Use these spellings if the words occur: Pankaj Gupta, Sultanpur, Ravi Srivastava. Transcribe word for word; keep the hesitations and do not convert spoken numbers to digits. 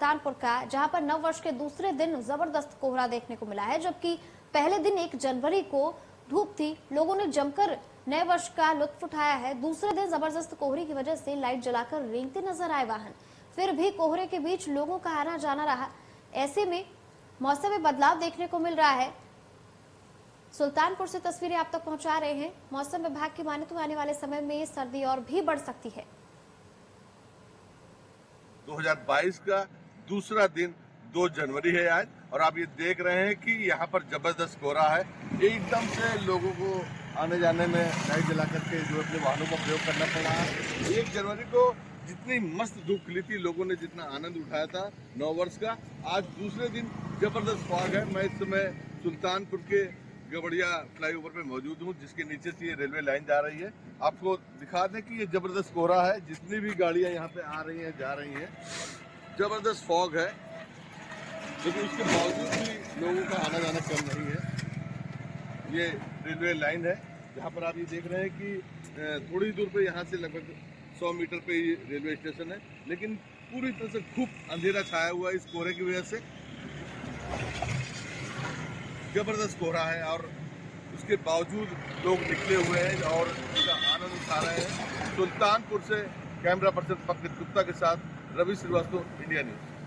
सुल्तानपुर का, जहां पर नव वर्ष के दूसरे दिन जबरदस्त कोहरा देखने को मिला है, जबकि पहले दिन एक जनवरी को धूप थी। लोगों ने जमकर नए वर्ष का लुत्फ उठाया है। दूसरे दिन जबरदस्त कोहरे की वजह से लाइट जलाकर रेंगते नजर आए वाहन, फिर भी कोहरे के बीच लोगों का आना जाना रहा। ऐसे में मौसम में बदलाव देखने को मिल रहा है। सुल्तानपुर से तस्वीरें आप तक पहुंचा रहे हैं। मौसम विभाग की माने तो आने वाले समय में सर्दी और भी बढ़ सकती है। दो हज़ार बाईस का दूसरा दिन दो जनवरी है आज, और आप ये देख रहे हैं कि यहाँ पर जबरदस्त कोहरा है। एकदम से लोगों को आने जाने में लाइट जला करके जो अपने वाहनों का प्रयोग करना पड़ा है। एक जनवरी को जितनी मस्त धूप खिली थी, लोगों ने जितना आनंद उठाया था नौ वर्ष का, आज दूसरे दिन जबरदस्त फॉग है। मैं इस समय सुल्तानपुर के गबड़िया फ्लाईओवर पे मौजूद हूँ, जिसके नीचे से ये रेलवे लाइन जा रही है। आपको दिखा दें कि ये जबरदस्त कोहरा है, जितनी भी गाड़ियाँ यहाँ पे आ रही हैं जा रही हैं, जबरदस्त फॉग है, लेकिन उसके बावजूद भी लोगों का आना जाना कम नहीं है। ये रेलवे लाइन है, जहाँ पर आप ये देख रहे हैं कि थोड़ी दूर पर यहाँ से लगभग सौ मीटर पर ये रेलवे स्टेशन है, लेकिन पूरी तरह से खूब अंधेरा छाया हुआ है इस कोहरे की वजह से। जबरदस्त कोहरा है और उसके बावजूद लोग निकले हुए हैं और उसका आनंद उठा रहे हैं। सुल्तानपुर से कैमरा पर्सन पंकज गुप्ता के साथ रवि श्रीवास्तव, इंडिया न्यूज़।